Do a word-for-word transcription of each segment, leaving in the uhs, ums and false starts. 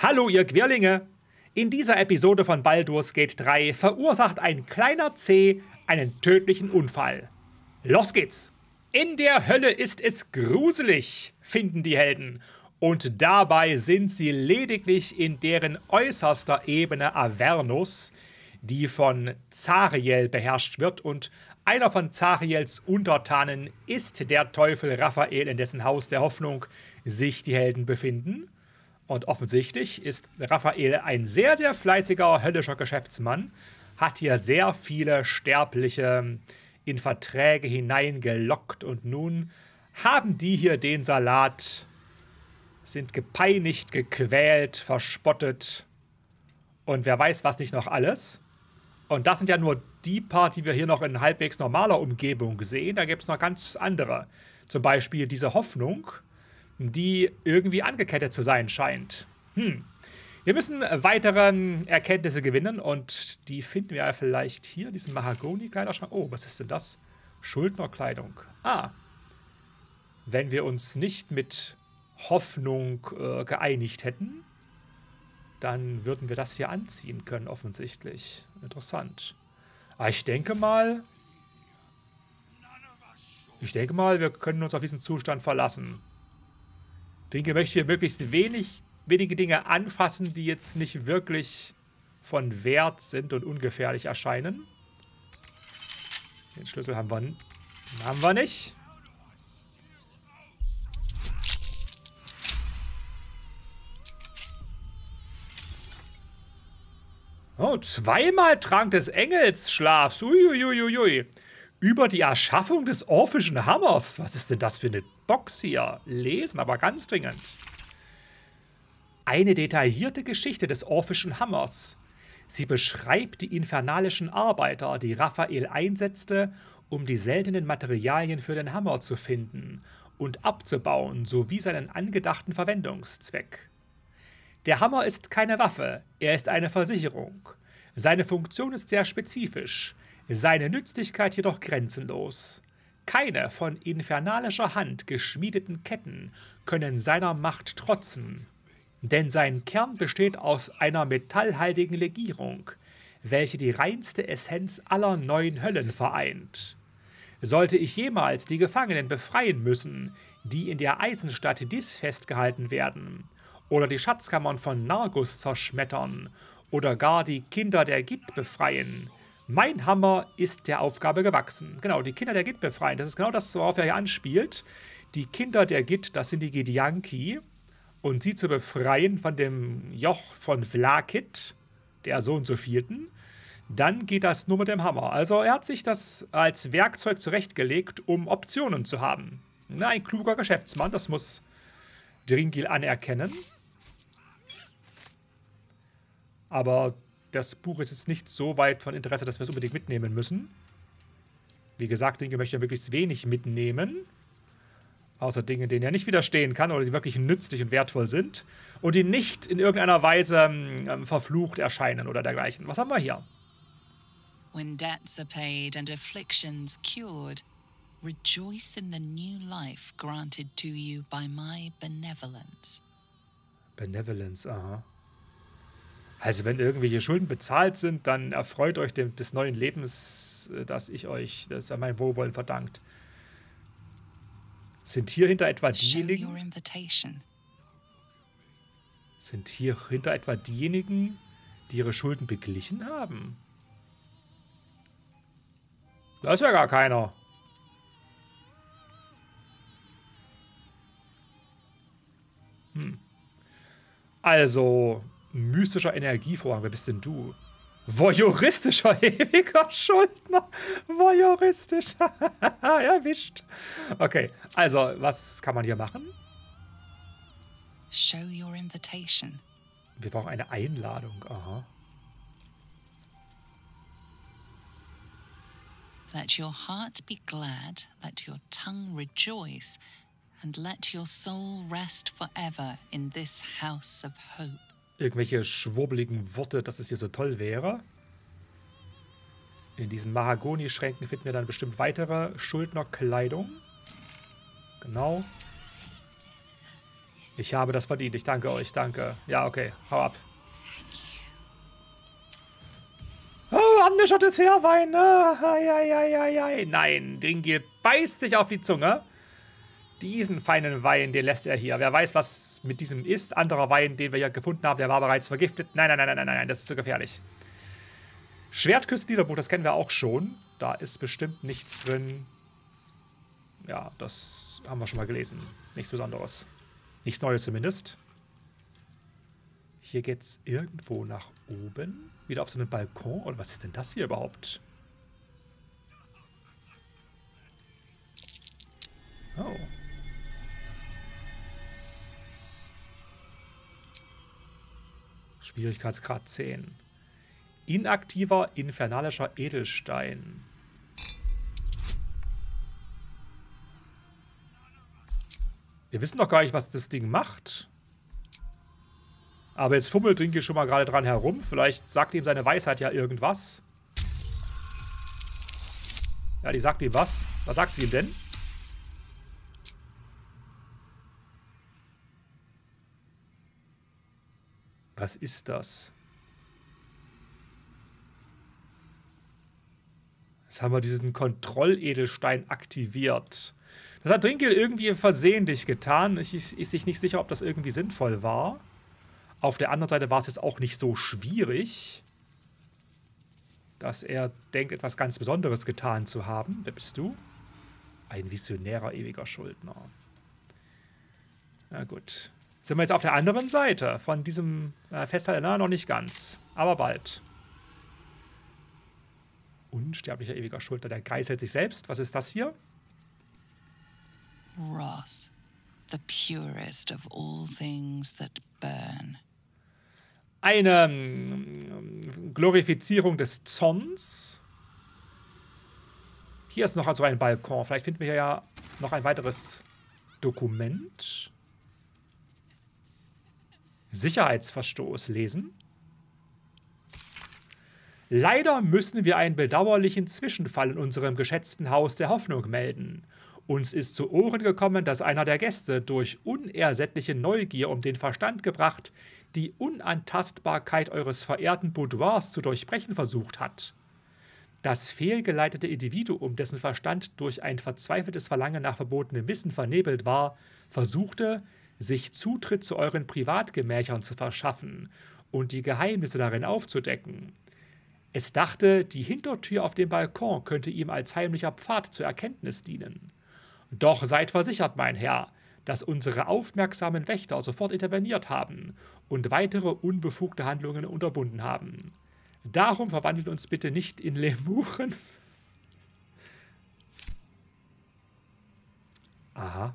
Hallo ihr Quirlinge! In dieser Episode von Baldur's Gate drei verursacht ein kleiner C einen tödlichen Unfall. Los geht's! In der Hölle ist es gruselig, finden die Helden. Und dabei sind sie lediglich in deren äußerster Ebene Avernus, die von Zariel beherrscht wird, und einer von Zariels Untertanen ist der Teufel Raphael, in dessen Haus der Hoffnung sich die Helden befinden. Und offensichtlich ist Raphael ein sehr, sehr fleißiger höllischer Geschäftsmann, hat hier sehr viele Sterbliche in Verträge hineingelockt und nun haben die hier den Salat, sind gepeinigt, gequält, verspottet und wer weiß was nicht noch alles. Und das sind ja nur die paar, die wir hier noch in halbwegs normaler Umgebung sehen, da gibt es noch ganz andere. Zum Beispiel diese Hoffnung, die irgendwie angekettet zu sein scheint. Hm. Wir müssen weitere Erkenntnisse gewinnen und die finden wir vielleicht hier, diesen Mahagoni-Kleiderschrank. Oh, was ist denn das? Schuldnerkleidung. Ah. Wenn wir uns nicht mit Hoffnung äh, geeinigt hätten, dann würden wir das hier anziehen können, offensichtlich. Interessant. Aber ich denke mal... Ich denke mal, wir können uns auf diesen Zustand verlassen. Dringil möchte hier möglichst wenig, wenige Dinge anfassen, die jetzt nicht wirklich von Wert sind und ungefährlich erscheinen. Den Schlüssel haben wir, haben wir nicht. Oh, zweimal Trank des Engelsschlafs. Uiuiuiui. Über die Erschaffung des Orphischen Hammers. Was ist denn das für eine Box hier? Lesen, aber ganz dringend. Eine detaillierte Geschichte des Orphischen Hammers. Sie beschreibt die infernalischen Arbeiter, die Raphael einsetzte, um die seltenen Materialien für den Hammer zu finden und abzubauen, sowie seinen angedachten Verwendungszweck. Der Hammer ist keine Waffe, er ist eine Versicherung. Seine Funktion ist sehr spezifisch. Seine Nützlichkeit jedoch grenzenlos. Keine von infernalischer Hand geschmiedeten Ketten können seiner Macht trotzen, denn sein Kern besteht aus einer metallhaltigen Legierung, welche die reinste Essenz aller neuen Höllen vereint. Sollte ich jemals die Gefangenen befreien müssen, die in der Eisenstadt Dis festgehalten werden, oder die Schatzkammern von Nargus zerschmettern, oder gar die Kinder der Gith befreien, mein Hammer ist der Aufgabe gewachsen. Genau, die Kinder der Gith befreien. Das ist genau das, worauf er hier anspielt. Die Kinder der Gith, das sind die Githyanki. Und sie zu befreien von dem Joch von Vlaakith, der Sohn zu Vierten, dann geht das nur mit dem Hammer. Also er hat sich das als Werkzeug zurechtgelegt, um Optionen zu haben. Na, ein kluger Geschäftsmann, das muss Dringil anerkennen. Aber... das Buch ist jetzt nicht so weit von Interesse, dass wir es unbedingt mitnehmen müssen. Wie gesagt, Dringil möchte ja möglichst wenig mitnehmen. Außer Dinge, denen er nicht widerstehen kann oder die wirklich nützlich und wertvoll sind. Und die nicht in irgendeiner Weise ähm, verflucht erscheinen oder dergleichen. Was haben wir hier? When debts are paid and afflictions cured, rejoice in the new life granted to you by my benevolence. Benevolence, aha. Also wenn irgendwelche Schulden bezahlt sind, dann erfreut euch dem, des neuen Lebens, das ich euch, das an mein Wohlwollen verdankt. Sind hier hinter etwa diejenigen? Sind hier hinter etwa diejenigen, die ihre Schulden beglichen haben? Da ist ja gar keiner. Hm. Also... mystischer Energievorhang, wer bist denn du? Voyeuristischer ewiger Schuldner. Voyeuristischer. Erwischt. Okay, also, was kann man hier machen? Show your invitation. Wir brauchen eine Einladung, aha. Let your heart be glad, let your tongue rejoice, and let your soul rest forever in this house of hope. Irgendwelche schwurbeligen Worte, dass es hier so toll wäre. In diesen Mahagoni-Schränken finden wir dann bestimmt weitere Schuldnerkleidung. Genau. Ich habe das verdient. Ich danke euch. Danke. Ja, okay. Hau ab. Oh, Anders hat es herwein. Eieieiei. Nein, Dringil beißt sich auf die Zunge. Diesen feinen Wein, den lässt er hier. Wer weiß, was mit diesem ist. Anderer Wein, den wir hier gefunden haben, der war bereits vergiftet. Nein, nein, nein, nein, nein, nein, das ist zu gefährlich. Schwertküstenliederbuch, das kennen wir auch schon. Da ist bestimmt nichts drin. Ja, das haben wir schon mal gelesen. Nichts Besonderes. Nichts Neues zumindest. Hier geht's irgendwo nach oben. Wieder auf so einem Balkon. Oder was ist denn das hier überhaupt? Oh. Schwierigkeitsgrad zehn. Inaktiver infernalischer Edelstein. Wir wissen doch gar nicht, was das Ding macht. Aber jetzt fummelt Dringil schon mal gerade dran herum. Vielleicht sagt ihm seine Weisheit ja irgendwas. Ja, die sagt ihm was. Was sagt sie ihm denn? Was ist das? Jetzt haben wir diesen Kontrolledelstein aktiviert. Das hat Dringil irgendwie versehentlich getan. Ich ist sich nicht sicher, ob das irgendwie sinnvoll war. Auf der anderen Seite war es jetzt auch nicht so schwierig, dass er denkt, etwas ganz Besonderes getan zu haben. Wer bist du? Ein visionärer ewiger Schuldner. Na gut. Sind wir jetzt auf der anderen Seite von diesem äh, Festteil? Na, noch nicht ganz, aber bald. Unsterblicher ewiger Schuldner, der geißelt sich selbst. Was ist das hier? Wrath, the purest of all things that burn. Eine ähm, Glorifizierung des Zorns. Hier ist noch so also ein Balkon. Vielleicht finden wir hier ja noch ein weiteres Dokument. Sicherheitsverstoß lesen. Leider müssen wir einen bedauerlichen Zwischenfall in unserem geschätzten Haus der Hoffnung melden. Uns ist zu Ohren gekommen, dass einer der Gäste durch unersättliche Neugier um den Verstand gebracht, die Unantastbarkeit eures verehrten Boudoirs zu durchbrechen versucht hat. Das fehlgeleitete Individuum, dessen Verstand durch ein verzweifeltes Verlangen nach verbotenem Wissen vernebelt war, versuchte, sich Zutritt zu euren Privatgemächern zu verschaffen und die Geheimnisse darin aufzudecken. Es dachte, die Hintertür auf dem Balkon könnte ihm als heimlicher Pfad zur Erkenntnis dienen. Doch seid versichert, mein Herr, dass unsere aufmerksamen Wächter sofort interveniert haben und weitere unbefugte Handlungen unterbunden haben. Darum verwandelt uns bitte nicht in Lemuren. Aha.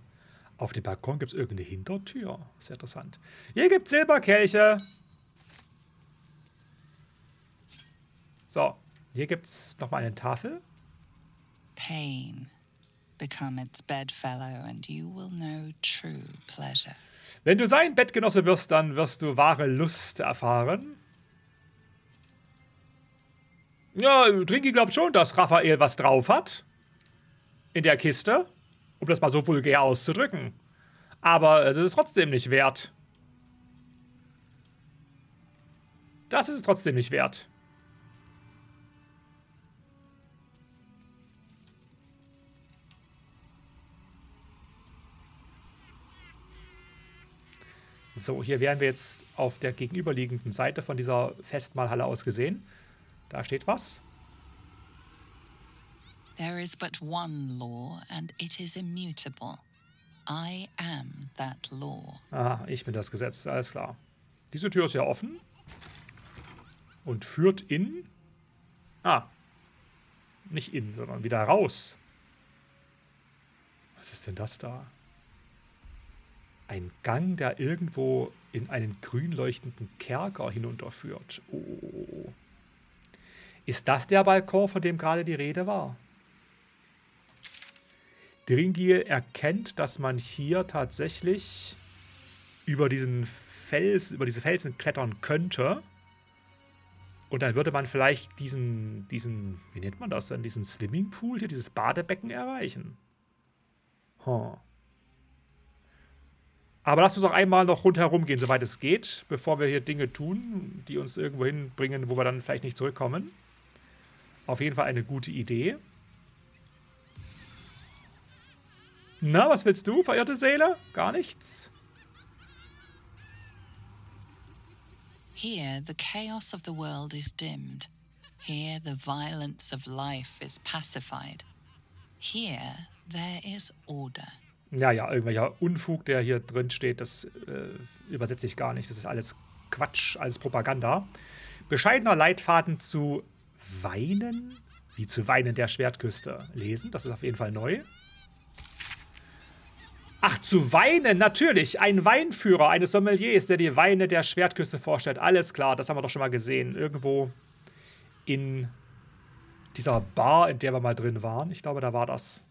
Auf dem Balkon gibt es irgendeine Hintertür. Sehr interessant. Hier gibt es Silberkelche. So, hier gibt es nochmal eine Tafel. Pain. Become its bedfellow and you will know true pleasure. Wenn du sein Bettgenosse wirst, dann wirst du wahre Lust erfahren. Ja, Dringil glaubt schon, dass Raphael was drauf hat. In der Kiste. Um das mal so vulgär auszudrücken. Aber es ist trotzdem nicht wert. Das ist es trotzdem nicht wert. So, hier wären wir jetzt auf der gegenüberliegenden Seite von dieser Festmahlhalle aus gesehen. Da steht was. There is but one law and it is immutable. I am that law. Aha, ich bin das Gesetz, alles klar. Diese Tür ist ja offen und führt in... Ah, nicht in, sondern wieder raus. Was ist denn das da? Ein Gang, der irgendwo in einen grün leuchtenden Kerker hinunterführt. Oh. Ist das der Balkon, von dem gerade die Rede war? Dringil erkennt, dass man hier tatsächlich über diesen Fels, über diese Felsen klettern könnte. Und dann würde man vielleicht diesen, diesen, wie nennt man das denn, diesen Swimmingpool hier, dieses Badebecken erreichen. Huh. Aber lass uns auch einmal noch rundherum gehen, soweit es geht, bevor wir hier Dinge tun, die uns irgendwo hinbringen, wo wir dann vielleicht nicht zurückkommen. Auf jeden Fall eine gute Idee. Na, was willst du, verirrte Seele? Gar nichts. Here the chaos of the world is dimmed. Here the violence of life is pacified. Here there is order. Naja, irgendwelcher Unfug, der hier drin steht, das äh, übersetze ich gar nicht. Das ist alles Quatsch, alles Propaganda. Bescheidener Leitfaden zu Weinen? Wie zu Weinen der Schwertküste. Lesen, das ist auf jeden Fall neu. Ach, zu Weinen, natürlich. Ein Weinführer eines Sommeliers, der die Weine der Schwertküste vorstellt. Alles klar, das haben wir doch schon mal gesehen. Irgendwo in dieser Bar, in der wir mal drin waren. Ich glaube, da war das.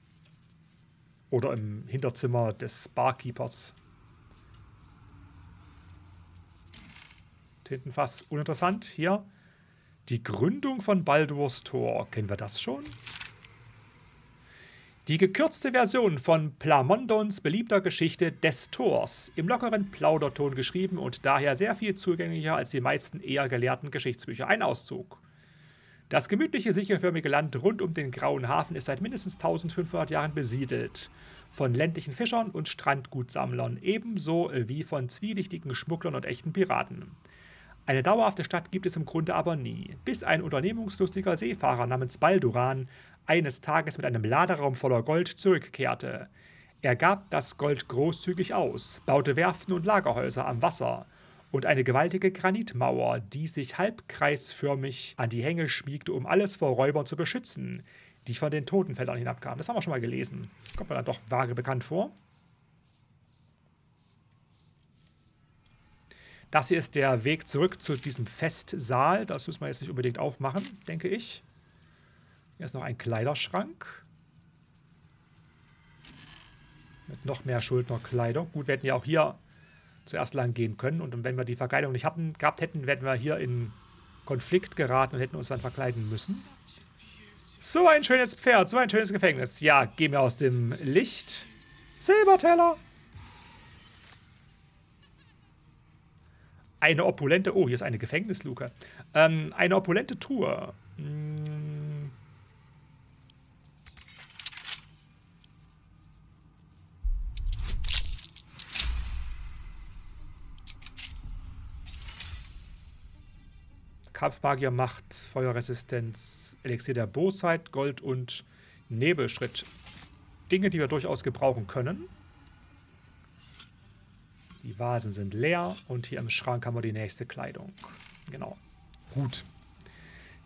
Oder im Hinterzimmer des Barkeepers. Tintenfass, uninteressant. Hier, die Gründung von Baldur's Tor. Kennen wir das schon? Die gekürzte Version von Plamondons beliebter Geschichte des Tors, im lockeren Plauderton geschrieben und daher sehr viel zugänglicher als die meisten eher gelehrten Geschichtsbücher. Ein Auszug. Das gemütliche, sichelförmige Land rund um den Grauen Hafen ist seit mindestens eintausendfünfhundert Jahren besiedelt. Von ländlichen Fischern und Strandgutsammlern, ebenso wie von zwielichtigen Schmugglern und echten Piraten. Eine dauerhafte Stadt gibt es im Grunde aber nie, bis ein unternehmungslustiger Seefahrer namens Balduran eines Tages mit einem Laderaum voller Gold zurückkehrte. Er gab das Gold großzügig aus, baute Werften und Lagerhäuser am Wasser und eine gewaltige Granitmauer, die sich halbkreisförmig an die Hänge schmiegte, um alles vor Räubern zu beschützen, die von den Totenfeldern hinabkamen. Das haben wir schon mal gelesen. Kommt mir dann doch vage bekannt vor. Das hier ist der Weg zurück zu diesem Festsaal. Das müssen wir jetzt nicht unbedingt aufmachen, denke ich. Hier ist noch ein Kleiderschrank. Mit noch mehr Schuldnerkleider. Gut, wir hätten ja auch hier zuerst lang gehen können. Und wenn wir die Verkleidung nicht hatten, gehabt hätten, wären wir hier in Konflikt geraten und hätten uns dann verkleiden müssen. So ein schönes Pferd, so ein schönes Gefängnis. Ja, gehen wir aus dem Licht. Silberteller. Eine opulente... Oh, hier ist eine Gefängnisluke. Ähm, eine opulente Truhe. Hm. Kampfmagier macht Feuerresistenz, Elixier der Bosheit, Gold und Nebelschritt. Dinge, die wir durchaus gebrauchen können. Die Vasen sind leer und hier im Schrank haben wir die nächste Kleidung. Genau. Gut.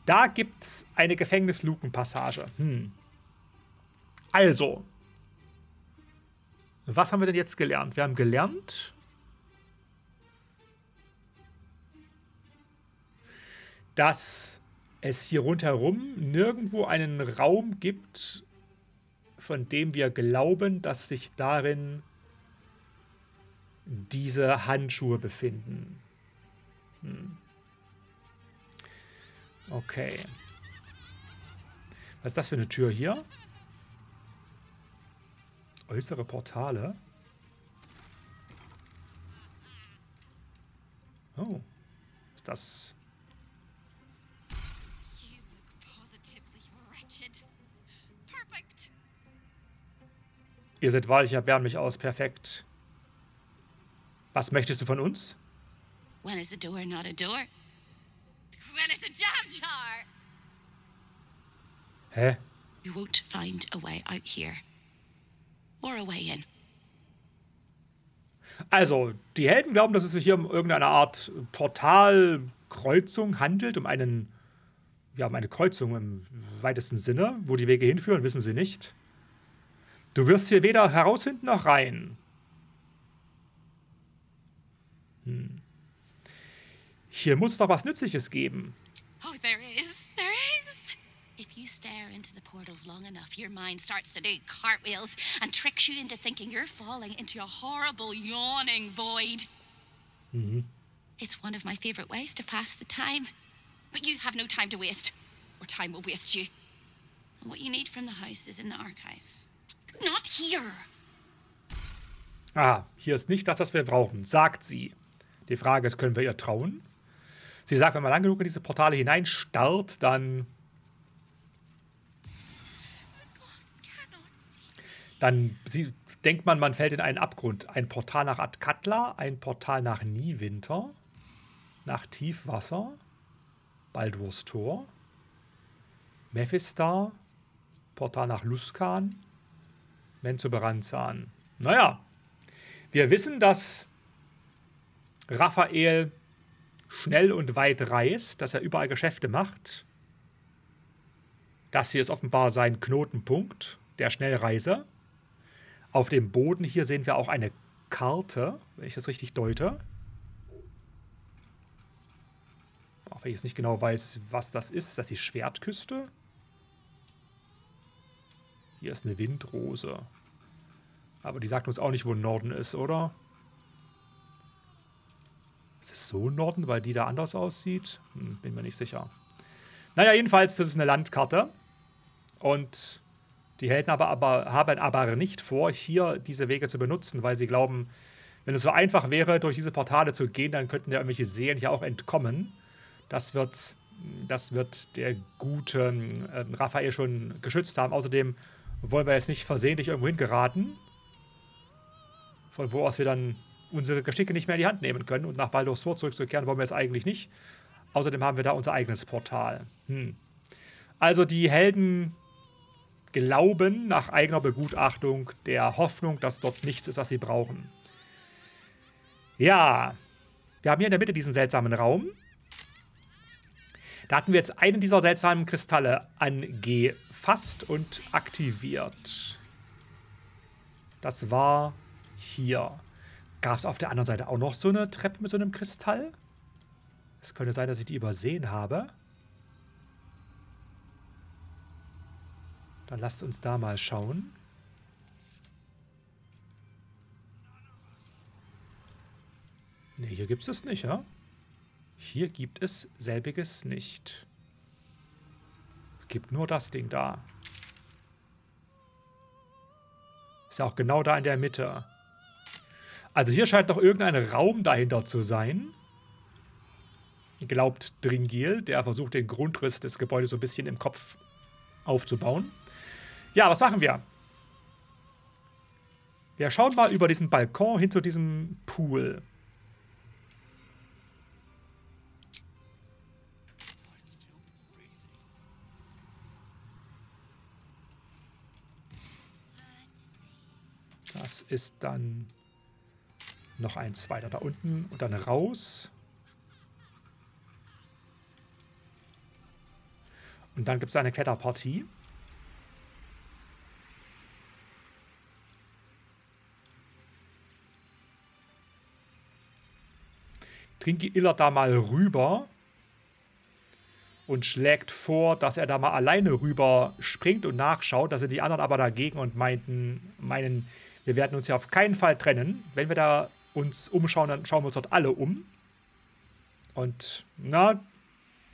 Da gibt es eine Gefängnislukenpassage. Hm. Also. Was haben wir denn jetzt gelernt? Wir haben gelernt... dass es hier rundherum nirgendwo einen Raum gibt, von dem wir glauben, dass sich darin diese Handschuhe befinden. Hm. Okay. Was ist das für eine Tür hier? Äußere Portale. Oh. Ist das... Ihr seid wahrlich, ich erbärme mich aus. Perfekt. Was möchtest du von uns? When is a door not a door? When is a jam jar? Hä? You won't find a way out here. Or a way in. Also, die Helden glauben, dass es sich hier um irgendeine Art Portalkreuzung handelt, um einen, ja, um eine Kreuzung im weitesten Sinne. Wo die Wege hinführen, wissen sie nicht. Du wirst hier weder herausfinden noch rein. Hm. Hier muss doch was Nützliches geben. Oh, there is, there is. If you stare into the portals long enough, your mind starts to do cartwheels and tricks you into thinking you're falling into a horrible yawning void. Mhm. It's one of my favorite ways to pass the time. But you have no time to waste, or time will waste you. And what you need from the house is in the archive. Not here. Ah, hier ist nicht das, was wir brauchen, sagt sie. Die Frage ist, können wir ihr trauen? Sie sagt, wenn man lang genug in diese Portale hineinstarrt, dann... Dann sie, denkt man, man fällt in einen Abgrund. Ein Portal nach Adkatla, ein Portal nach Niewinter, nach Tiefwasser, Baldurs Tor, Mephistar, Portal nach Luskan, Menzoberanzan. Naja, wir wissen, dass Raphael schnell und weit reist, dass er überall Geschäfte macht. Das hier ist offenbar sein Knotenpunkt der Schnellreise. Auf dem Boden hier sehen wir auch eine Karte, wenn ich das richtig deute. Auch wenn ich jetzt nicht genau weiß, was das ist. Ist das die Schwertküste? Hier ist eine Windrose. Aber die sagt uns auch nicht, wo Norden ist, oder? Ist es so Norden, weil die da anders aussieht? Hm, bin mir nicht sicher. Naja, jedenfalls, das ist eine Landkarte. Und... Die Helden aber, aber, haben aber nicht vor, hier diese Wege zu benutzen, weil sie glauben, wenn es so einfach wäre, durch diese Portale zu gehen, dann könnten ja irgendwelche Seelen hier auch entkommen. Das wird, das wird der gute äh, Raphael schon geschützt haben. Außerdem wollen wir jetzt nicht versehentlich irgendwo hingeraten, von wo aus wir dann unsere Geschicke nicht mehr in die Hand nehmen können. Und nach Baldur's Tor zurückzukehren wollen wir jetzt eigentlich nicht. Außerdem haben wir da unser eigenes Portal. Hm. Also die Helden... Glauben nach eigener Begutachtung der Hoffnung, dass dort nichts ist, was sie brauchen. Ja, wir haben hier in der Mitte diesen seltsamen Raum. Da hatten wir jetzt einen dieser seltsamen Kristalle angefasst und aktiviert. Das war hier. Gab es auf der anderen Seite auch noch so eine Treppe mit so einem Kristall? Es könnte sein, dass ich die übersehen habe. Dann lasst uns da mal schauen. Ne, hier gibt es das nicht, ja? Hier gibt es selbiges nicht. Es gibt nur das Ding da. Ist ja auch genau da in der Mitte. Also hier scheint doch irgendein Raum dahinter zu sein. Glaubt Dringil, der versucht, den Grundriss des Gebäudes so ein bisschen im Kopf aufzubauen. Ja, was machen wir? Wir schauen mal über diesen Balkon hin zu diesem Pool. Das ist dann noch eins weiter da unten und dann raus. Und dann gibt es eine Kletterpartie. Trinki illert da mal rüber und schlägt vor, dass er da mal alleine rüber springt und nachschaut. Da sind die anderen aber dagegen und meinten, meinen, wir werden uns ja auf keinen Fall trennen. Wenn wir da uns umschauen, dann schauen wir uns dort alle um. Und na,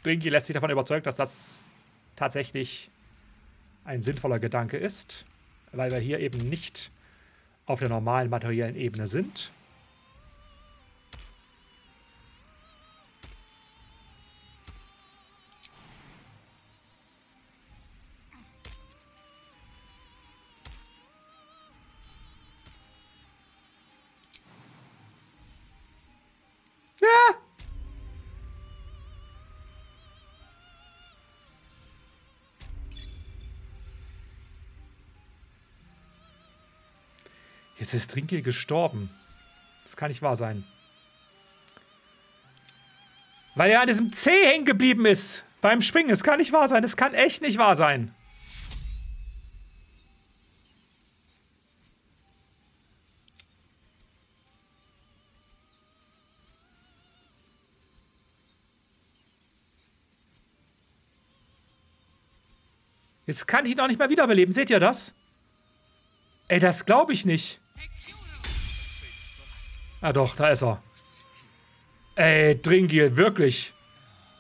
Trinki lässt sich davon überzeugen, dass das tatsächlich ein sinnvoller Gedanke ist, weil wir hier eben nicht auf der normalen materiellen Ebene sind. Jetzt ist Dringil gestorben. Das kann nicht wahr sein. Weil er an diesem Zeh hängen geblieben ist. Beim Springen. Das kann nicht wahr sein. Das kann echt nicht wahr sein. Jetzt kann ich ihn auch nicht mehr wiederbeleben. Seht ihr das? Ey, das glaube ich nicht. Ah doch, da ist er. Ey, Dringil, wirklich.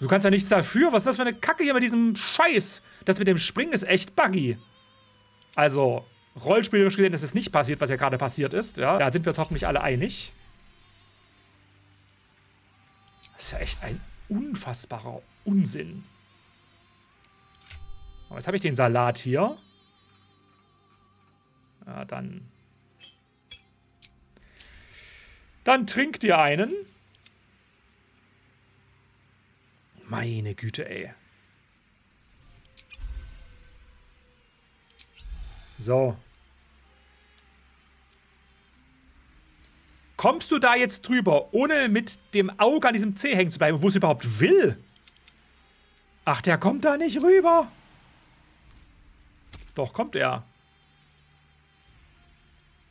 Du kannst ja nichts dafür. Was ist das für eine Kacke hier mit diesem Scheiß? Das mit dem Springen ist echt buggy. Also, rollspielerisch gesehen, dass es nicht passiert, was ja gerade passiert ist. Ja? Da sind wir uns hoffentlich alle einig. Das ist ja echt ein unfassbarer Unsinn. Aber jetzt habe ich den Salat hier. Ja, dann... Dann trinkt ihr einen. Meine Güte, ey. So. Kommst du da jetzt drüber, ohne mit dem Auge an diesem Zeh hängen zu bleiben, wo es überhaupt will? Ach, der kommt da nicht rüber. Doch, kommt er.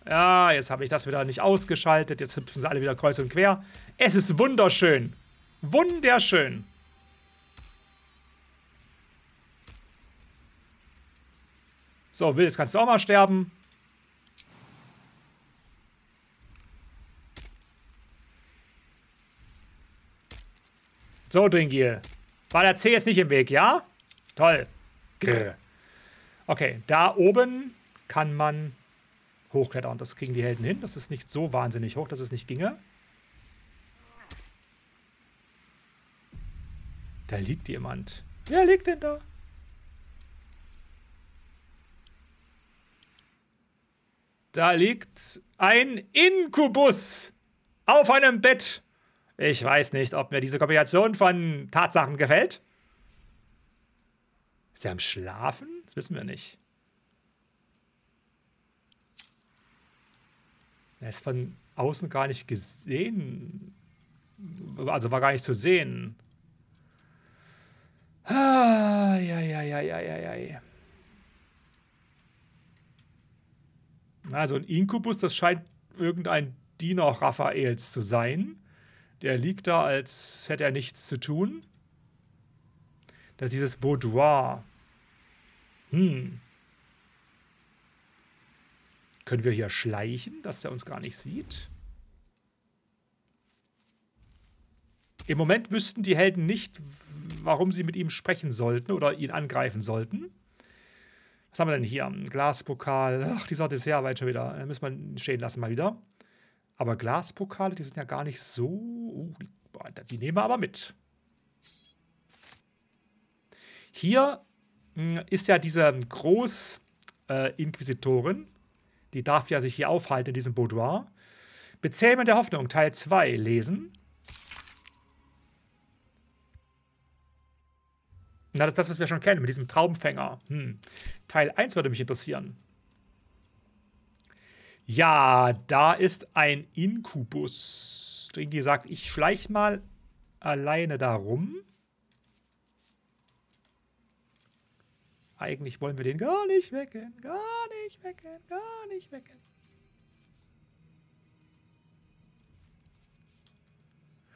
Ja, jetzt habe ich das wieder nicht ausgeschaltet. Jetzt hüpfen sie alle wieder kreuz und quer. Es ist wunderschön. Wunderschön. So, Will, jetzt kannst du auch mal sterben. So, Dringil. War der C jetzt nicht im Weg, ja? Toll. Grr. Okay, da oben kann man... hochklettern. Das kriegen die Helden hin. Das ist nicht so wahnsinnig hoch, dass es nicht ginge. Da liegt jemand. Wer liegt denn da? Da liegt ein Inkubus auf einem Bett. Ich weiß nicht, ob mir diese Kombination von Tatsachen gefällt. Ist er am Schlafen? Das wissen wir nicht. Er ist von außen gar nicht gesehen. Also war gar nicht zu sehen. Ah, ja, ja, ja, ja, ja, ja. Also ein Inkubus, das scheint irgendein Diener Raphaels zu sein. Der liegt da, als hätte er nichts zu tun. Das ist dieses Boudoir. Hm. Können wir hier schleichen, dass er uns gar nicht sieht? Im Moment wüssten die Helden nicht, warum sie mit ihm sprechen sollten oder ihn angreifen sollten. Was haben wir denn hier? Ein Glaspokal. Ach, dieser Dessertwein schon wieder. Da müssen wir ihn stehen lassen mal wieder. Aber Glaspokale, die sind ja gar nicht so... Uh, die nehmen wir aber mit. Hier ist ja diese Großinquisitorin. Die darf ja sich hier aufhalten in diesem Boudoir. Bezähmen der Hoffnung, Teil zwei, lesen. Na, das ist das, was wir schon kennen, mit diesem Traumfänger. Hm. Teil eins würde mich interessieren. Ja, da ist ein Inkubus. Dringil sagt, ich schleiche mal alleine da rum. Eigentlich wollen wir den gar nicht wecken, gar nicht wecken, gar nicht wecken.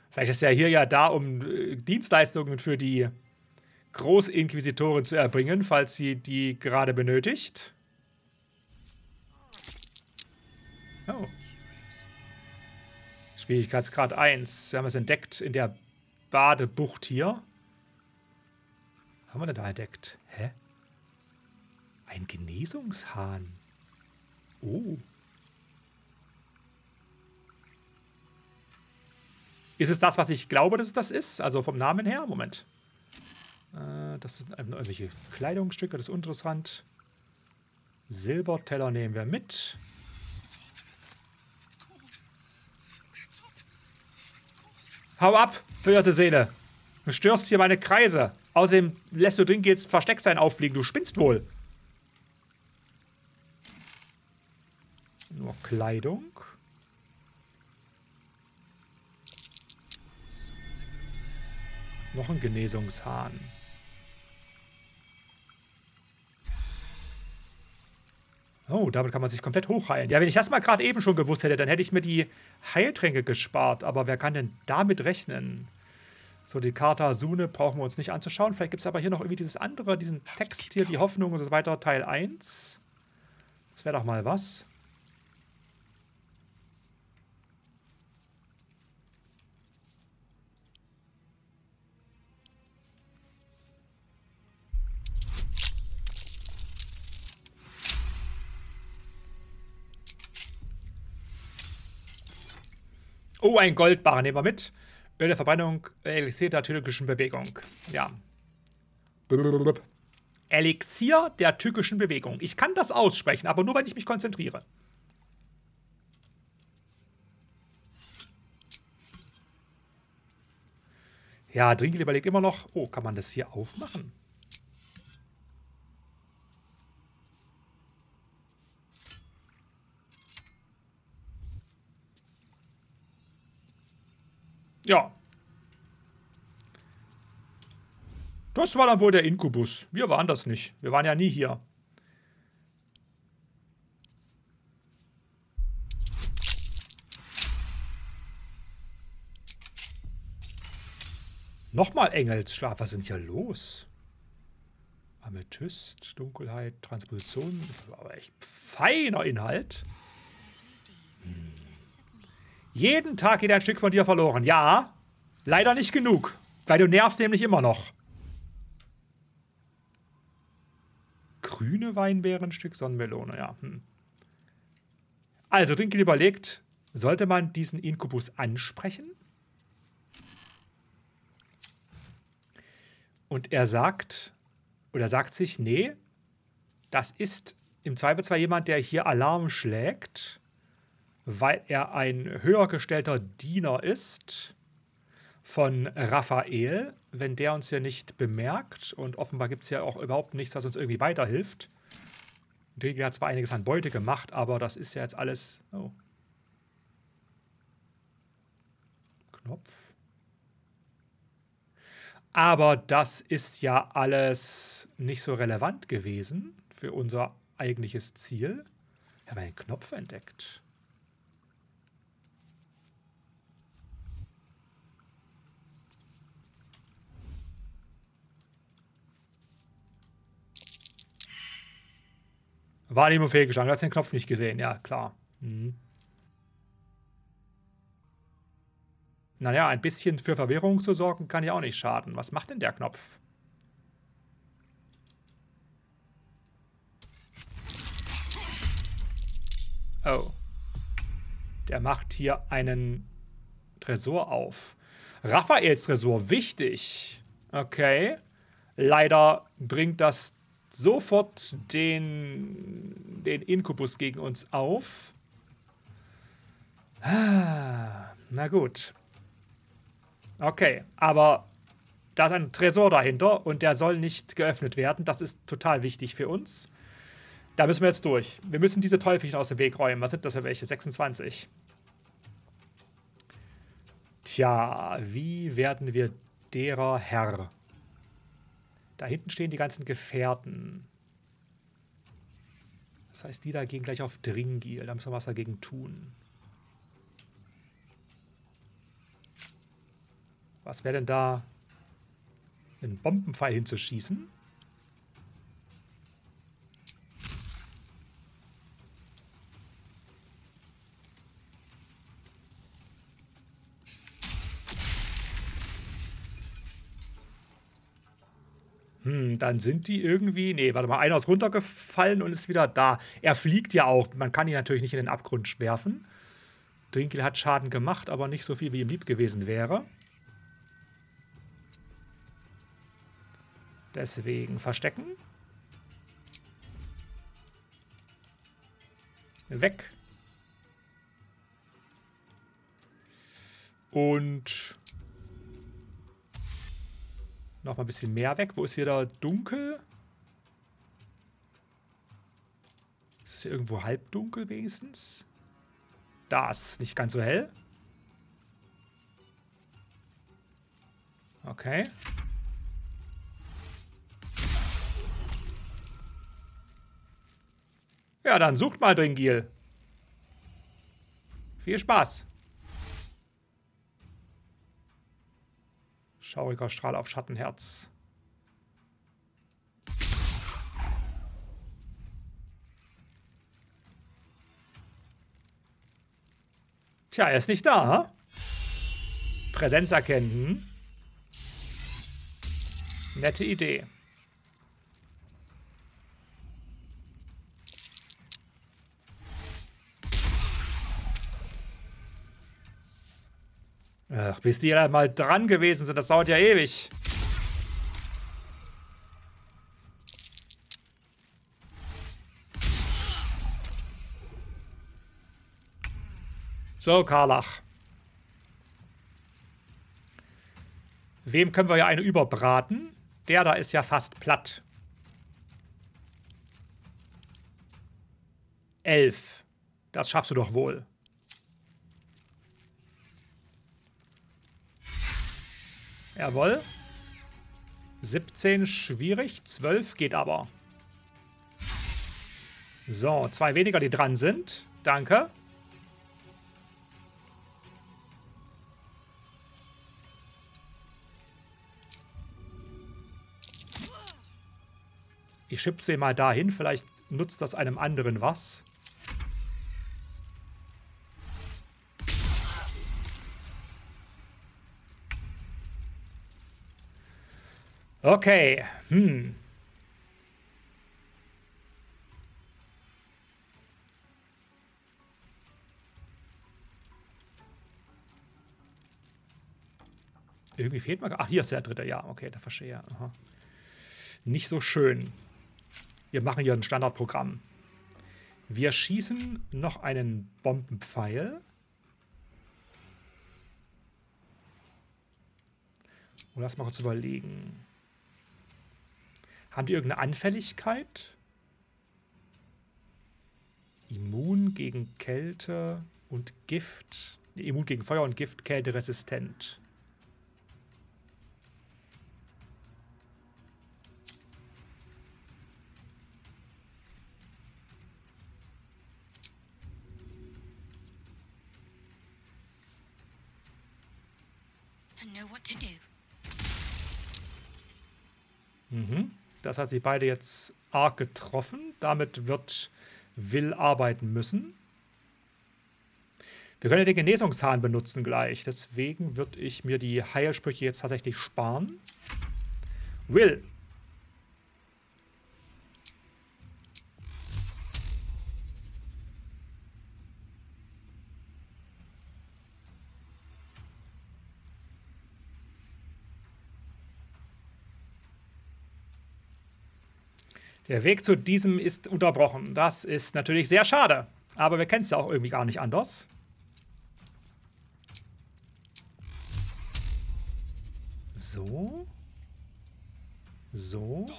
Vielleicht ist er hier ja da, um Dienstleistungen für die Großinquisitorin zu erbringen, falls sie die gerade benötigt. Oh. Schwierigkeitsgrad eins. Wir haben es entdeckt in der Badebucht hier. Haben wir denn da entdeckt? Hä? Ein Genesungshahn. Oh. Ist es das, was ich glaube, dass es das ist? Also vom Namen her? Moment. Äh, das sind irgendwelche Kleidungsstücke, das ist interessant. Silberteller nehmen wir mit. Hau ab, verirrte Seele. Du störst hier meine Kreise. Außerdem lässt du Dringil jetzt versteckt sein auffliegen. Du spinnst wohl. Nur Kleidung. Noch ein Genesungshahn. Oh, damit kann man sich komplett hochheilen. Ja, wenn ich das mal gerade eben schon gewusst hätte, dann hätte ich mir die Heiltränke gespart. Aber wer kann denn damit rechnen? So, die Karta Sune brauchen wir uns nicht anzuschauen. Vielleicht gibt es aber hier noch irgendwie dieses andere, diesen Text hier, die Hoffnung und so weiter, Teil eins. Das wäre doch mal was. Oh, ein Goldbarren nehmen wir mit. Öl der Verbrennung, Elixier der türkischen Bewegung. Ja. Blablabla. Elixier der türkischen Bewegung. Ich kann das aussprechen, aber nur, wenn ich mich konzentriere. Ja, Dringil überlegt immer noch. Oh, kann man das hier aufmachen? Ja. Das war dann wohl der Inkubus. Wir waren das nicht. Wir waren ja nie hier. Nochmal Engelsschlaf. Was ist denn hier los? Amethyst, Dunkelheit, Transposition. Aber echt feiner Inhalt. Hm. Jeden Tag geht ein Stück von dir verloren. Ja, leider nicht genug. Weil du nervst nämlich immer noch. Grüne Weinbeeren, Stück Sonnenmelone, ja. Hm. Also, Dringil überlegt, sollte man diesen Inkubus ansprechen? Und er sagt, oder sagt sich, nee, das ist im Zweifelsfall jemand, der hier Alarm schlägt, weil er ein höher gestellter Diener ist von Raphael, wenn der uns hier nicht bemerkt. Und offenbar gibt es ja auch überhaupt nichts, was uns irgendwie weiterhilft. Dringil hat zwar einiges an Beute gemacht, aber das ist ja jetzt alles... Oh. Knopf. Aber das ist ja alles nicht so relevant gewesen für unser eigentliches Ziel. Wir haben einen Knopf entdeckt. Wahrnehmung fehlgeschlagen. Du hast den Knopf nicht gesehen. Ja, klar. Mhm. Naja, ein bisschen für Verwirrung zu sorgen, kann ja auch nicht schaden. Was macht denn der Knopf? Oh. Der macht hier einen Tresor auf. Raphaels Tresor, wichtig. Okay. Leider bringt das sofort den, den Inkubus gegen uns auf. Na gut. Okay, aber da ist ein Tresor dahinter und der soll nicht geöffnet werden. Das ist total wichtig für uns. Da müssen wir jetzt durch. Wir müssen diese Teufelchen aus dem Weg räumen. Was sind das für welche? sechsundzwanzig. Tja, wie werden wir derer Herr? Da hinten stehen die ganzen Gefährten. Das heißt, die da gehen gleich auf Dringil. Da müssen wir was dagegen tun. Was wäre denn da, einen Bombenpfeil hinzuschießen? Hm, dann sind die irgendwie... Nee, warte mal, einer ist runtergefallen und ist wieder da. Er fliegt ja auch. Man kann ihn natürlich nicht in den Abgrund werfen. Dringil hat Schaden gemacht, aber nicht so viel, wie ihm lieb gewesen wäre. Deswegen verstecken. Weg. Und noch mal ein bisschen mehr weg. Wo ist wieder dunkel? Ist es hier irgendwo halbdunkel wenigstens? Da ist es nicht ganz so hell. Okay. Ja, dann sucht mal Dringil. Viel Spaß. Schauriger Strahl auf Schattenherz. Tja, er ist nicht da. Hm? Präsenz erkennen. Nette Idee. Ach, bis die da mal dran gewesen sind, das dauert ja ewig. So, Karlach. Wem können wir ja eine überbraten? Der da ist ja fast platt. Elf. Das schaffst du doch wohl. Jawohl. siebzehn schwierig, zwölf geht aber. So, zwei weniger, die dran sind. Danke. Ich schieb's den mal dahin, vielleicht nutzt das einem anderen was. Okay, hm. Irgendwie fehlt mir... Ach, hier ist der dritte, ja. Okay, da verstehe ich. Aha. Nicht so schön. Wir machen hier ein Standardprogramm. Wir schießen noch einen Bombenpfeil. Und lass mal kurz überlegen. Haben die irgendeine Anfälligkeit? Immun gegen Kälte und Gift. Nee, immun gegen Feuer und Gift, kälteresistent. I know what to do. Mhm. Das hat sie beide jetzt arg getroffen. Damit wird Will arbeiten müssen. Wir können ja den Genesungshahn benutzen gleich. Deswegen würde ich mir die Heilsprüche jetzt tatsächlich sparen. Will. Der Weg zu diesem ist unterbrochen. Das ist natürlich sehr schade. Aber wir kennen es ja auch irgendwie gar nicht anders. So. So.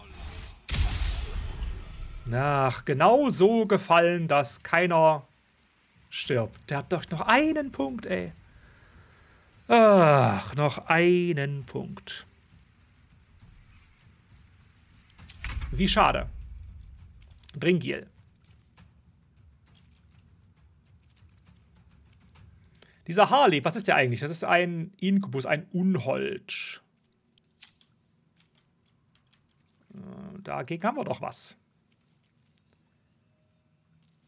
Ach, genau so gefallen, dass keiner stirbt. Der hat doch noch einen Punkt, ey. Ach, noch einen Punkt. Wie schade. Dringil. Dieser Harley, was ist der eigentlich? Das ist ein Inkubus, ein Unhold. Dagegen haben wir doch was.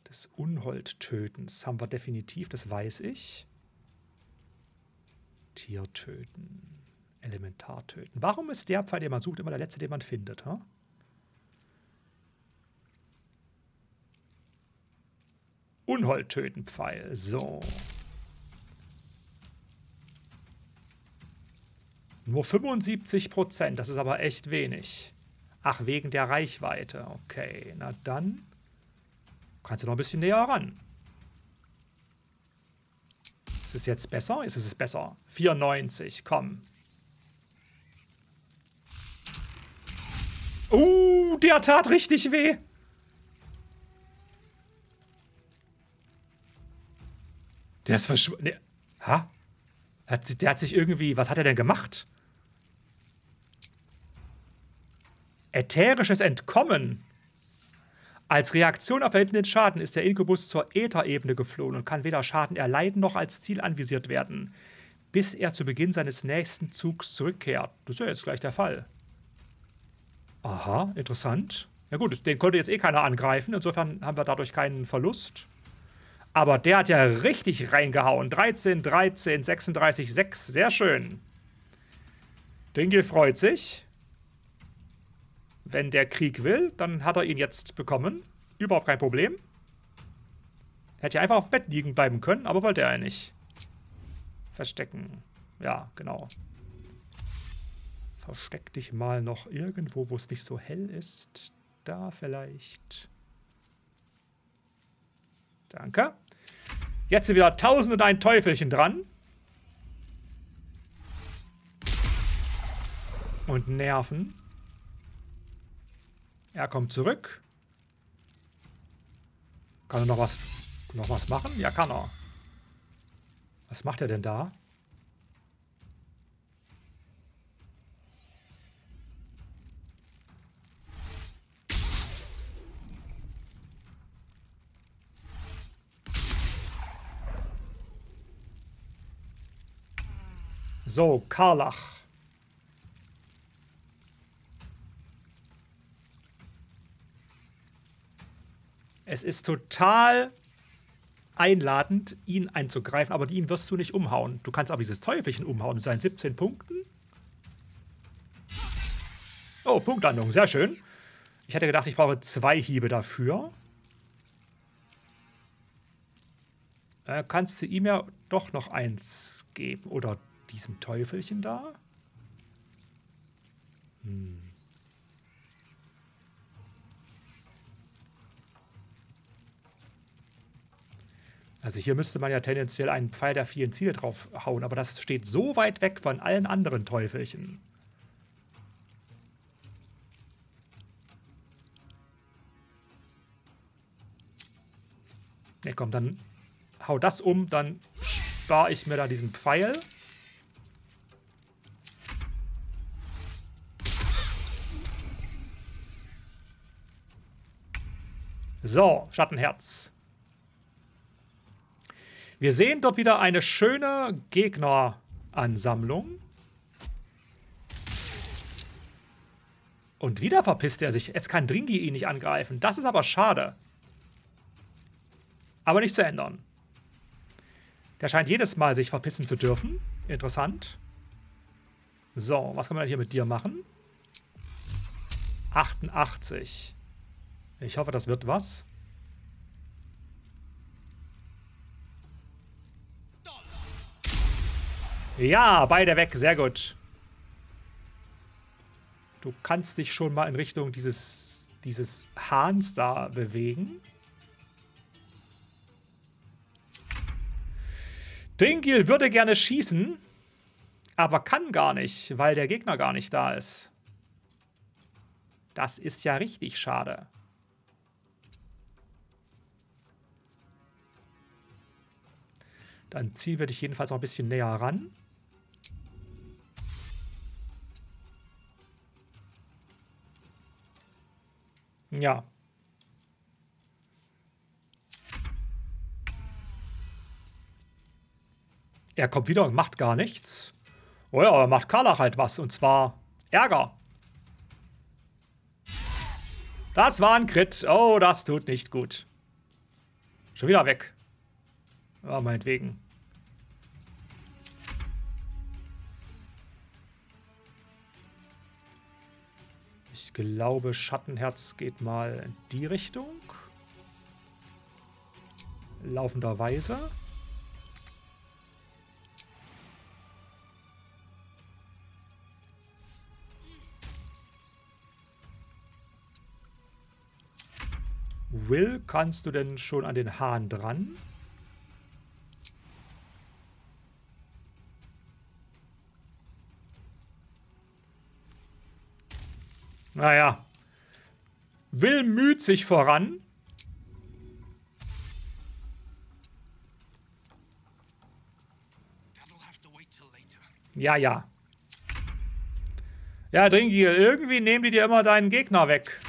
Des Unhold-Tötens haben wir definitiv, das weiß ich. Tiertöten, Elementartöten. Warum ist der Pfeil, den man sucht, immer der letzte, den man findet? Huh? Unhold töten Pfeil. So. Nur fünfundsiebzig Prozent. Das ist aber echt wenig. Ach, wegen der Reichweite. Okay, na dann. Kannst du noch ein bisschen näher ran. Ist es jetzt besser? Ist es besser? vierundneunzig, komm. Uh, der tat richtig weh. Der ist verschwunden. Ne. Ha? Hat, der hat sich irgendwie. Was hat er denn gemacht? Ätherisches Entkommen. Als Reaktion auf erlittenen Schaden ist der Inkubus zur Ätherebene geflohen und kann weder Schaden erleiden noch als Ziel anvisiert werden, bis er zu Beginn seines nächsten Zugs zurückkehrt. Das ist ja jetzt gleich der Fall. Aha, interessant. Ja gut, den konnte jetzt eh keiner angreifen. Insofern haben wir dadurch keinen Verlust. Aber der hat ja richtig reingehauen. dreizehn, dreizehn, sechsunddreißig, sechs. Sehr schön. Dringil freut sich. Wenn der Krieg will, dann hat er ihn jetzt bekommen. Überhaupt kein Problem. Hätte ja einfach auf dem Bett liegen bleiben können, aber wollte er ja nicht. Verstecken. Ja, genau. Versteck dich mal noch irgendwo, wo es nicht so hell ist. Da vielleicht. Danke. Jetzt sind wieder tausend und ein Teufelchen dran. Und nerven. Er kommt zurück. Kann er noch was, noch was machen? Ja, kann er. Was macht er denn da? So, Karlach. Es ist total einladend, ihn einzugreifen, aber ihn wirst du nicht umhauen. Du kannst aber dieses Teufelchen umhauen mit seinen siebzehn Punkten. Oh, Punktlandung, sehr schön. Ich hätte gedacht, ich brauche zwei Hiebe dafür. Äh, kannst du ihm ja doch noch eins geben. Oder diesem Teufelchen da? Hm. Also hier müsste man ja tendenziell einen Pfeil der vielen Ziele drauf hauen, aber das steht so weit weg von allen anderen Teufelchen. Ne, komm, dann hau das um, dann spare ich mir da diesen Pfeil. So, Schattenherz. Wir sehen dort wieder eine schöne Gegneransammlung. Und wieder verpisst er sich. Es kann Dringil ihn nicht angreifen. Das ist aber schade. Aber nicht zu ändern. Der scheint jedes Mal sich verpissen zu dürfen. Interessant. So, was kann man denn hier mit dir machen? achtundachtzig. Ich hoffe, das wird was. Ja, beide weg, sehr gut. Du kannst dich schon mal in Richtung dieses, dieses Hahns da bewegen. Dringil würde gerne schießen, aber kann gar nicht, weil der Gegner gar nicht da ist. Das ist ja richtig schade. Dann ziehen wir dich jedenfalls noch ein bisschen näher ran. Ja. Er kommt wieder und macht gar nichts. Oh ja, aber macht Karlach halt was. Und zwar Ärger. Das war ein Crit. Oh, das tut nicht gut. Schon wieder weg. Ja, meinetwegen. Ich glaube, Schattenherz geht mal in die Richtung. Laufenderweise. Will, kannst du denn schon an den Hahn dran? Naja. Will müht sich voran. Ja, ja. Ja, Dringil, irgendwie nehmen die dir immer deinen Gegner weg.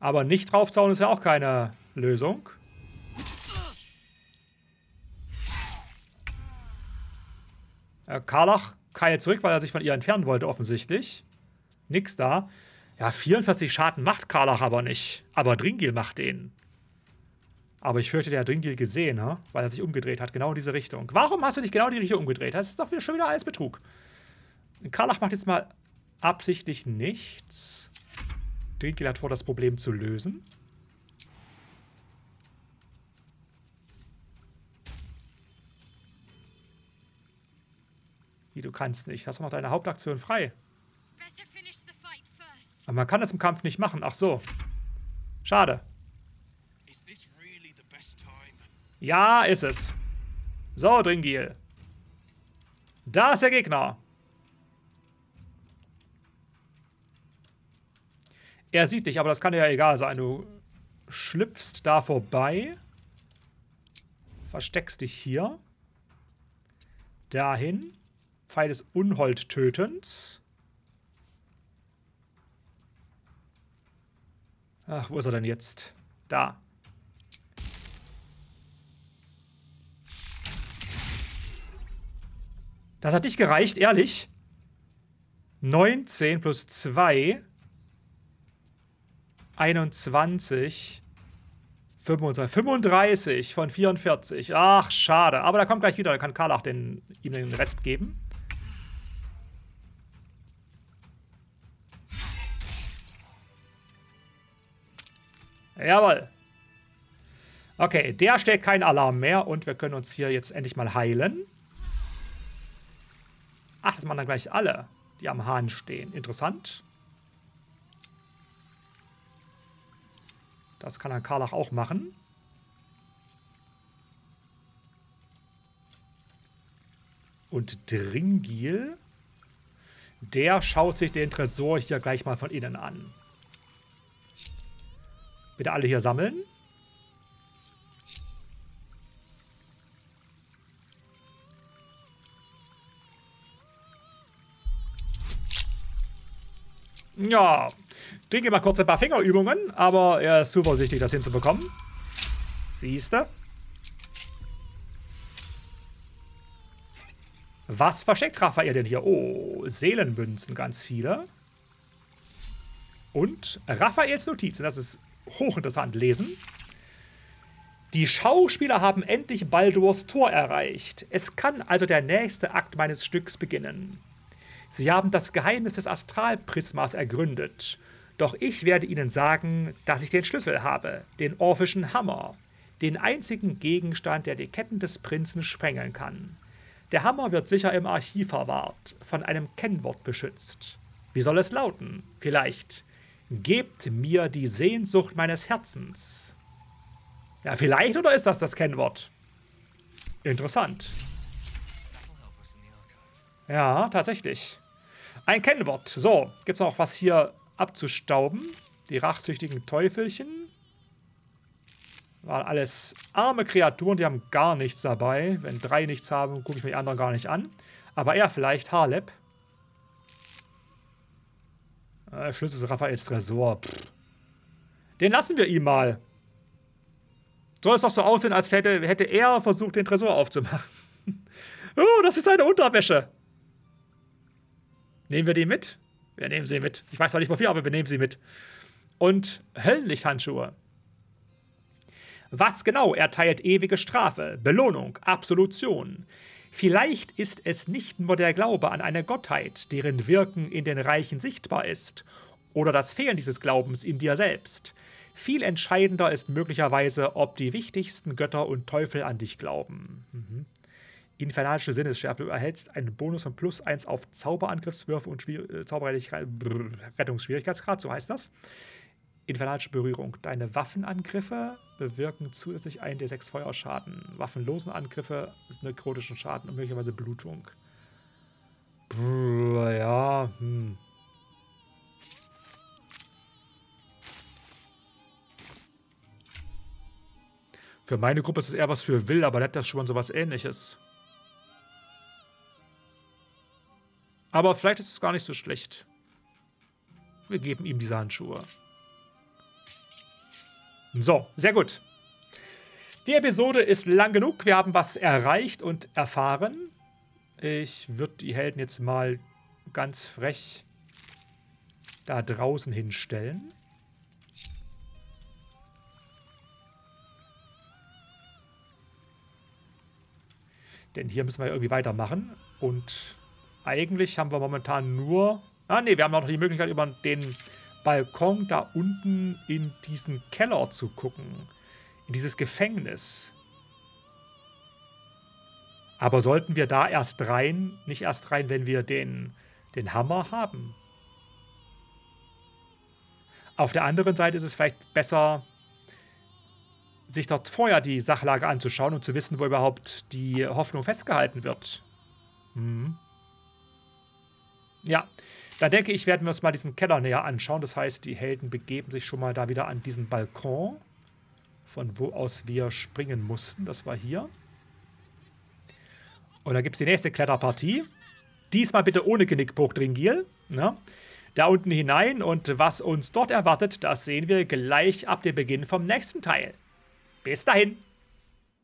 Aber nicht draufzauen ist ja auch keine Lösung. Äh, Karlach keilt zurück, weil er sich von ihr entfernen wollte, offensichtlich. Nix da. Ja, vierundvierzig Schaden macht Karlach aber nicht. Aber Dringil macht den. Aber ich fürchte, der hat Dringil gesehen, ne? Weil er sich umgedreht hat. Genau in diese Richtung. Warum hast du nicht genau die Richtung umgedreht? Das ist doch wieder schon wieder alles Betrug. Karlach macht jetzt mal absichtlich nichts. Dringil hat vor, das Problem zu lösen. Wie, du kannst nicht. Hast du noch deine Hauptaktion frei? Aber man kann das im Kampf nicht machen. Ach so. Schade. Ja, ist es. So, Dringil. Da ist der Gegner. Er sieht dich, aber das kann dir ja egal sein. Du schlüpfst da vorbei. Versteckst dich hier. Dahin. Pfeil des Unhold-Tötens. Ach, wo ist er denn jetzt? Da. Das hat nicht gereicht, ehrlich. neunzehn plus zwei. einundzwanzig. fünfunddreißig von vierundvierzig. Ach, schade. Aber da kommt gleich wieder. Da kann Karlach den, ihm den Rest geben. Jawohl. Okay, der stellt keinen Alarm mehr. Und wir können uns hier jetzt endlich mal heilen. Ach, das machen dann gleich alle, die am Hahn stehen. Interessant. Das kann dann Karlach auch machen. Und Dringil, der schaut sich den Tresor hier gleich mal von innen an. Bitte alle hier sammeln. Ja, trinke mal kurz ein paar Fingerübungen, aber er ist zuversichtlich, das hinzubekommen. Siehste? Was versteckt Raphael denn hier? Oh, Seelenmünzen, ganz viele. Und Raphaels Notizen, das ist hochinteressant, lesen. Die Schauspieler haben endlich Baldurs Tor erreicht. Es kann also der nächste Akt meines Stücks beginnen. Sie haben das Geheimnis des Astralprismas ergründet. Doch ich werde Ihnen sagen, dass ich den Schlüssel habe, den Orphischen Hammer, den einzigen Gegenstand, der die Ketten des Prinzen sprengeln kann. Der Hammer wird sicher im Archiv verwahrt, von einem Kennwort beschützt. Wie soll es lauten? Vielleicht: Gebt mir die Sehnsucht meines Herzens. Ja, vielleicht, oder ist das das Kennwort? Interessant. Ja, tatsächlich. Ein Kennwort. So, gibt's noch was hier abzustauben? Die rachsüchtigen Teufelchen. Waren alles arme Kreaturen, die haben gar nichts dabei. Wenn drei nichts haben, gucke ich mir die anderen gar nicht an. Aber er vielleicht, Harleb. Äh, Schlüssel zu Raphaels Tresor. Pff. Den lassen wir ihm mal. Soll es doch so aussehen, als hätte, hätte er versucht, den Tresor aufzumachen. Oh, das ist seine Unterwäsche. Nehmen wir die mit? Wir nehmen sie mit. Ich weiß zwar nicht wofür, aber wir nehmen sie mit. Und Höllenlicht-Handschuhe. Was genau erteilt ewige Strafe, Belohnung, Absolution? Vielleicht ist es nicht nur der Glaube an eine Gottheit, deren Wirken in den Reichen sichtbar ist, oder das Fehlen dieses Glaubens in dir selbst. Viel entscheidender ist möglicherweise, ob die wichtigsten Götter und Teufel an dich glauben. Mhm. Infernalische Sinnesschärfe. Du erhältst einen Bonus von plus eins auf Zauberangriffswürfe und äh, Zauberrettungsschwierigkeitsgrad, so heißt das. Infernalische Berührung. Deine Waffenangriffe bewirken zusätzlich einen D sechs Feuerschaden. Waffenlosen Angriffe sind nekrotischen Schaden und möglicherweise Blutung. Brr, ja, hm. Für meine Gruppe ist es eher was für Will, aber der hat das schon so was Ähnliches. Aber vielleicht ist es gar nicht so schlecht. Wir geben ihm diese Handschuhe. So, sehr gut. Die Episode ist lang genug. Wir haben was erreicht und erfahren. Ich würde die Helden jetzt mal ganz frech da draußen hinstellen. Denn hier müssen wir irgendwie weitermachen. Und eigentlich haben wir momentan nur... Ah, nee, wir haben auch noch die Möglichkeit, über den Balkon da unten in diesen Keller zu gucken. In dieses Gefängnis. Aber sollten wir da erst rein, nicht erst rein, wenn wir den, den Hammer haben? Auf der anderen Seite ist es vielleicht besser, sich dort vorher die Sachlage anzuschauen und zu wissen, wo überhaupt die Hoffnung festgehalten wird. Hm. Ja, dann denke ich, werden wir uns mal diesen Keller näher anschauen. Das heißt, die Helden begeben sich schon mal da wieder an diesen Balkon, von wo aus wir springen mussten. Das war hier. Und da gibt es die nächste Kletterpartie. Diesmal bitte ohne Genickbruch, Dringil. Ne? Da unten hinein. Und was uns dort erwartet, das sehen wir gleich ab dem Beginn vom nächsten Teil. Bis dahin.